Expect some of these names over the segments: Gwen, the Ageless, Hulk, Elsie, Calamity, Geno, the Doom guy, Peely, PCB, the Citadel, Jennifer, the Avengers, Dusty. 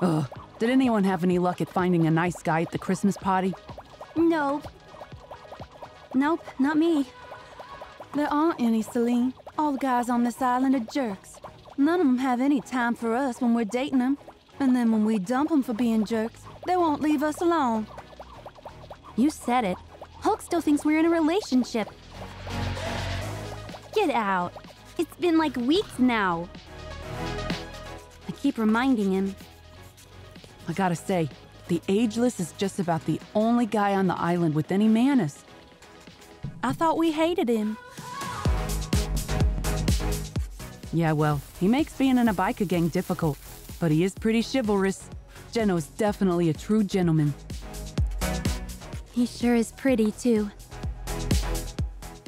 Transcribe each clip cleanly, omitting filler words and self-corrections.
Ugh. Did anyone have any luck at finding a nice guy at the Christmas party? No. Nope, not me. There aren't any, Celine. All the guys on this island are jerks. None of them have any time for us when we're dating them. And then when we dump them for being jerks, they won't leave us alone. You said it. Hulk still thinks we're in a relationship. Get out. It's been like weeks now. I keep reminding him. I gotta say, the Ageless is just about the only guy on the island with any manners. I thought we hated him. Yeah, well, he makes being in a biker gang difficult, but he is pretty chivalrous. Geno's definitely a true gentleman. He sure is pretty, too.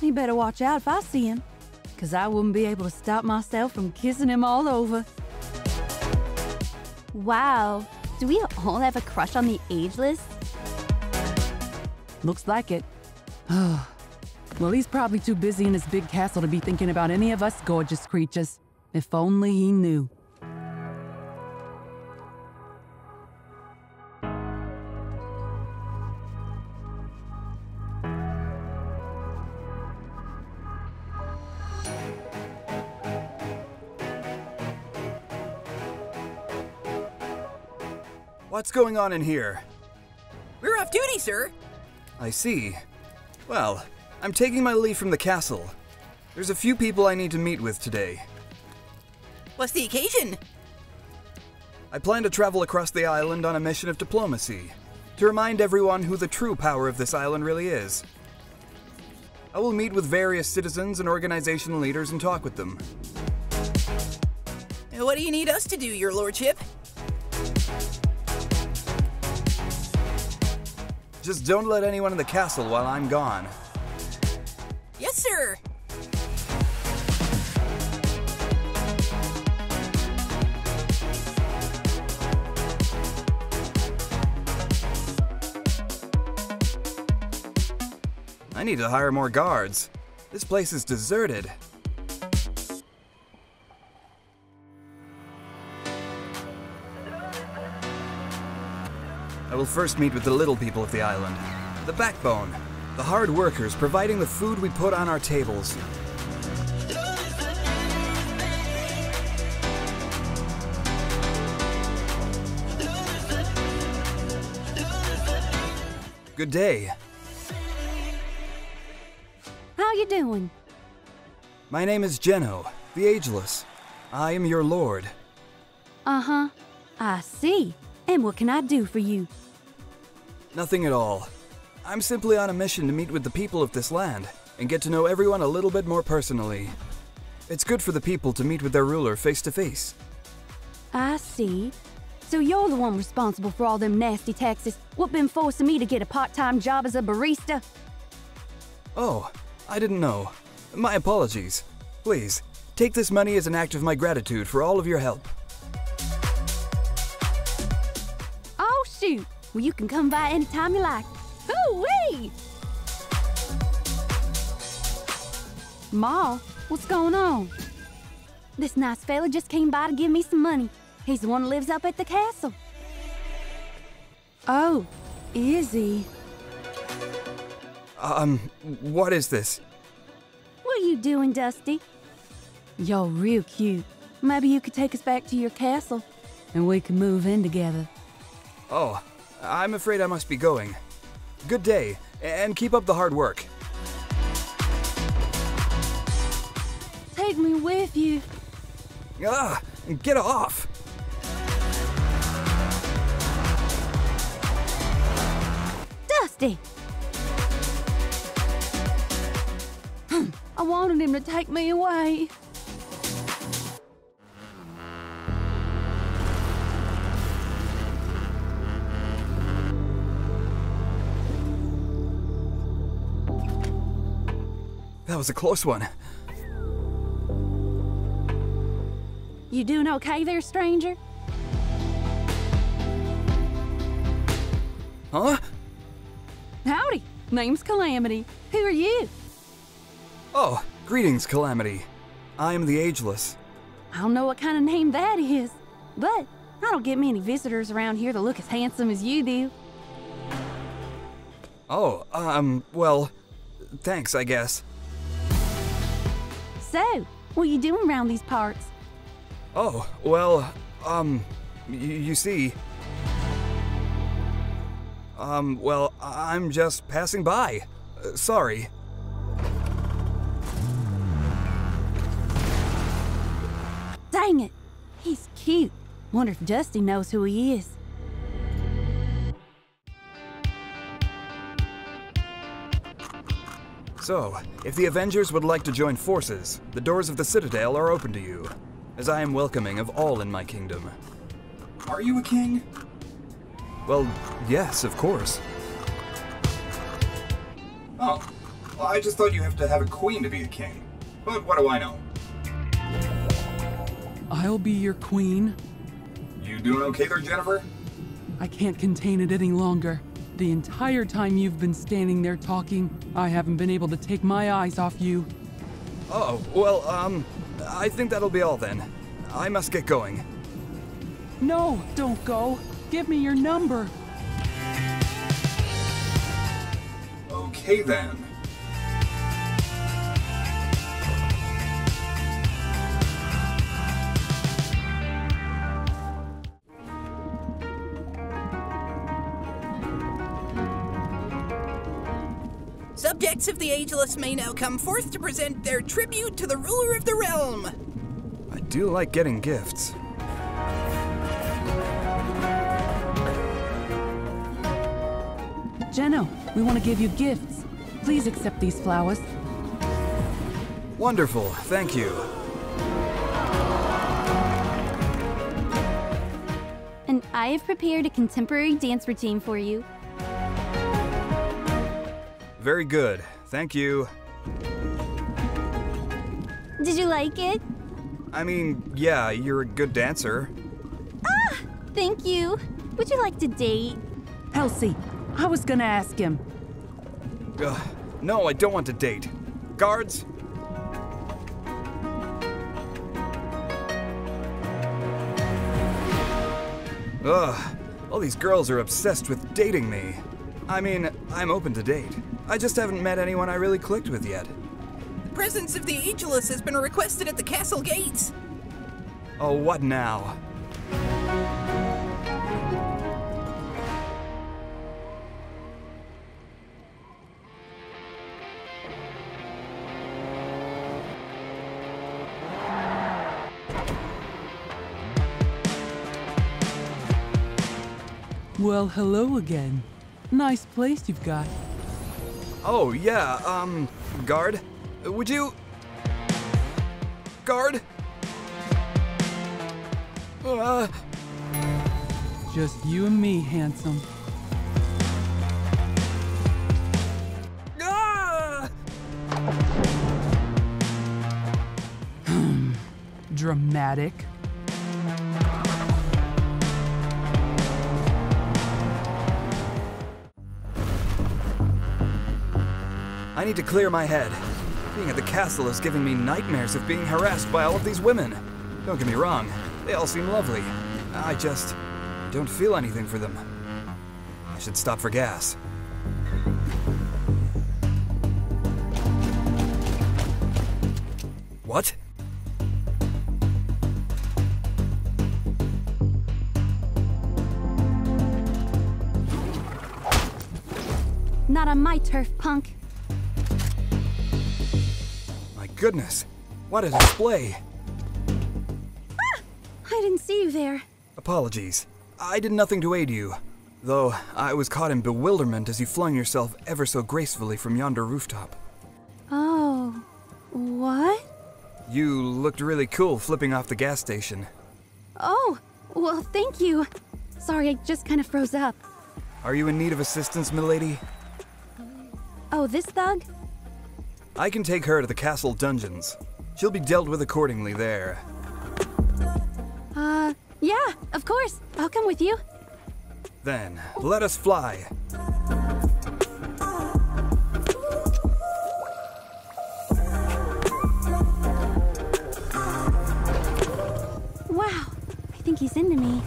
He better watch out if I see him, because I wouldn't be able to stop myself from kissing him all over. Wow, do we all have a crush on the Ageless? Looks like it. Well, he's probably too busy in his big castle to be thinking about any of us gorgeous creatures. If only he knew. What's going on in here? We're off duty, sir. I see. Well, I'm taking my leave from the castle. There's a few people I need to meet with today. What's the occasion? I plan to travel across the island on a mission of diplomacy, to remind everyone who the true power of this island really is. I will meet with various citizens and organization leaders and talk with them. What do you need us to do, your lordship? Just don't let anyone in the castle while I'm gone. Yes, sir! I need to hire more guards. This place is deserted. I will first meet with the little people of the island, the backbone, the hard workers providing the food we put on our tables. Good day. How you doing? My name is Geno, the Ageless. I am your lord. Uh-huh. I see. And what can I do for you? Nothing at all. I'm simply on a mission to meet with the people of this land and get to know everyone a little bit more personally. It's good for the people to meet with their ruler face to face. I see. So you're the one responsible for all them nasty taxes what been forcing me to get a part-time job as a barista? Oh, I didn't know. My apologies. Please, take this money as an act of my gratitude for all of your help. Oh, shoot! Well, you can come by anytime you like. Hoo-wee! Ma, what's going on? This nice fella just came by to give me some money. He's the one who lives up at the castle. Oh, is he? What is this? What are you doing, Dusty? You're real cute. Maybe you could take us back to your castle, and we can move in together. Oh. I'm afraid I must be going. Good day, and keep up the hard work. Take me with you. Ah, get off! Dusty! I wanted him to take me away. That was a close one. You doing okay there, stranger? Huh? Howdy. Name's Calamity. Who are you? Oh, greetings, Calamity. I am the Ageless. I don't know what kind of name that is, but I don't get many visitors around here that look as handsome as you do. Oh, well, thanks, I guess. So, what you doing around these parts? Oh, well, you see... well, I'm just passing by. Sorry. Dang it! He's cute. Wonder if Dusty knows who he is. So, if the Avengers would like to join forces, the doors of the Citadel are open to you, as I am welcoming of all in my kingdom. Are you a king? Well, yes, of course. Oh, well, I just thought you have to have a queen to be a king. But what do I know? I'll be your queen. You doing okay there, Jennifer? I can't contain it any longer. The entire time you've been standing there talking, I haven't been able to take my eyes off you. Oh, well, I think that'll be all then. I must get going. No, don't go. Give me your number. Okay then. Subjects of the Ageless may now come forth to present their tribute to the ruler of the realm. I do like getting gifts. Geno, we want to give you gifts. Please accept these flowers. Wonderful, thank you. And I have prepared a contemporary dance routine for you. Very good, thank you. Did you like it? I mean, yeah, you're a good dancer. Ah, thank you. Would you like to date? Elsie. I was gonna ask him. No, I don't want to date. Guards? Ugh, all these girls are obsessed with dating me. I mean, I'm open to date. I just haven't met anyone I really clicked with yet. The presence of the Ageless has been requested at the castle gates. Oh, what now? Well, hello again. Nice place you've got. Oh, yeah, guard? Would you... Guard? Just you and me, handsome. Dramatic. I need to clear my head. Being at the castle is giving me nightmares of being harassed by all of these women. Don't get me wrong, they all seem lovely. I just don't feel anything for them. I should stop for gas. What? Not on my turf, punk. Goodness, what a display! Ah, I didn't see you there. Apologies. I did nothing to aid you, though I was caught in bewilderment as you flung yourself ever so gracefully from yonder rooftop. Oh, what? You looked really cool flipping off the gas station. Oh, well, thank you. Sorry, I just kind of froze up. Are you in need of assistance, milady? Oh, this thug? I can take her to the castle dungeons. She'll be dealt with accordingly there. Yeah, of course. I'll come with you. Then, let us fly. Wow, I think he's into me.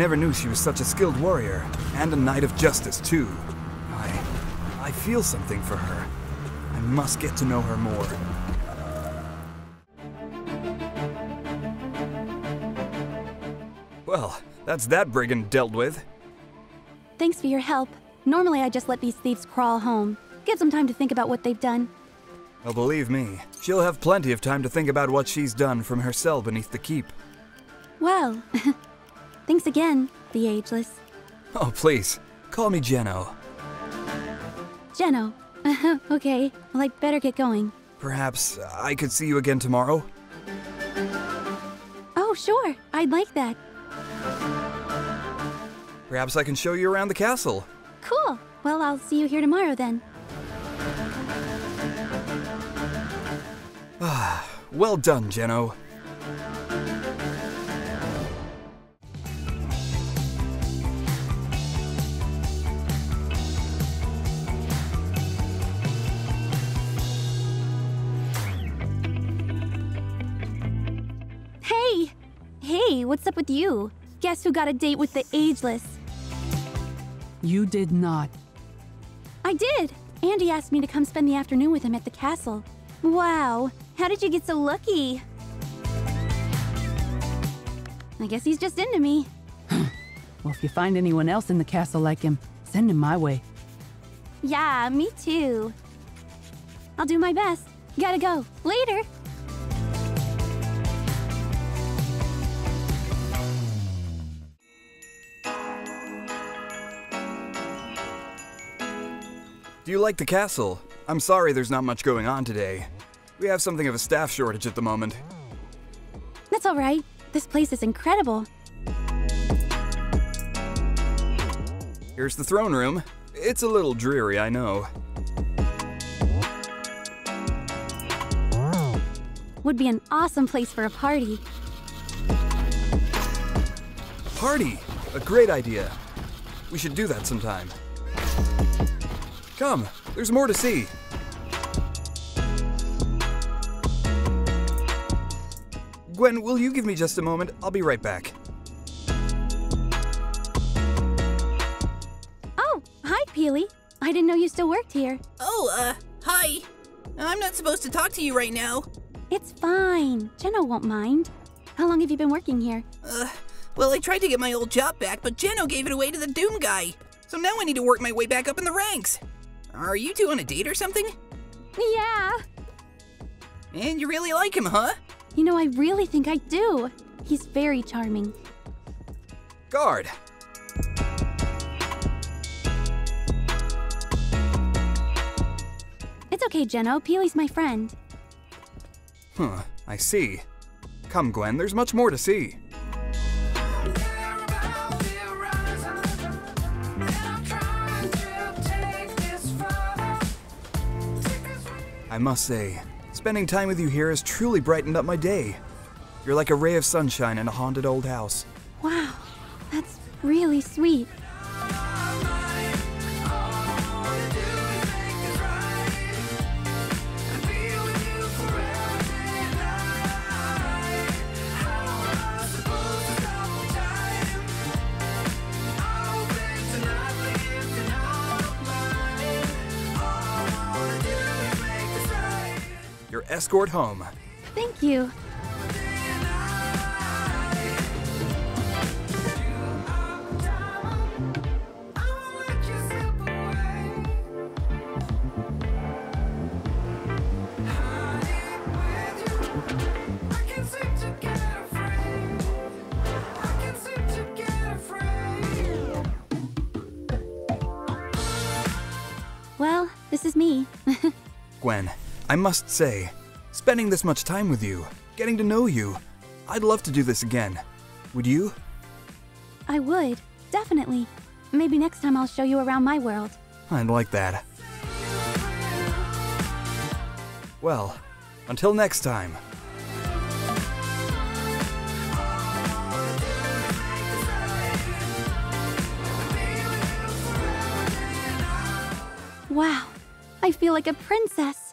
Never knew she was such a skilled warrior, and a knight of justice, too. I feel something for her. I must get to know her more. Well, that's that brigand dealt with. Thanks for your help. Normally I just let these thieves crawl home. Give them time to think about what they've done. Well, believe me, she'll have plenty of time to think about what she's done from her cell beneath the keep. Well, thanks again, the Ageless. Oh, please, call me Geno. Geno. Okay, well, I'd better get going. Perhaps I could see you again tomorrow? Oh, sure. I'd like that. Perhaps I can show you around the castle. Cool. Well, I'll see you here tomorrow, then. Ah, well done, Geno. What's up with you? Guess who got a date with the Ageless? You did not. I did! Andy asked me to come spend the afternoon with him at the castle. Wow, how did you get so lucky? I guess he's just into me. Well, if you find anyone else in the castle like him, send him my way. Yeah, me too. I'll do my best. Gotta go. Later! Do you like the castle? I'm sorry there's not much going on today. We have something of a staff shortage at the moment. That's all right. This place is incredible. Here's the throne room. It's a little dreary, I know. Would be an awesome place for a party. Party! A great idea. We should do that sometime. Come, there's more to see. Gwen, will you give me just a moment? I'll be right back. Oh, hi, Peely. I didn't know you still worked here. Oh, hi. I'm not supposed to talk to you right now. It's fine. Geno won't mind. How long have you been working here? Well, I tried to get my old job back, but Geno gave it away to the Doom guy. So now I need to work my way back up in the ranks. Are you two on a date or something? Yeah. And you really like him, huh? You know, I really think I do. He's very charming. Guard. It's okay, Geno. Peely's my friend. Huh, I see. Come, Gwen, there's much more to see. I must say, spending time with you here has truly brightened up my day. You're like a ray of sunshine in a haunted old house. Wow, that's really sweet. Escort home. Thank you. Well, this is me. Gwen, I must say, spending this much time with you, getting to know you, I'd love to do this again. Would you? I would, definitely. Maybe next time I'll show you around my world. I'd like that. Well, until next time. Wow, I feel like a princess.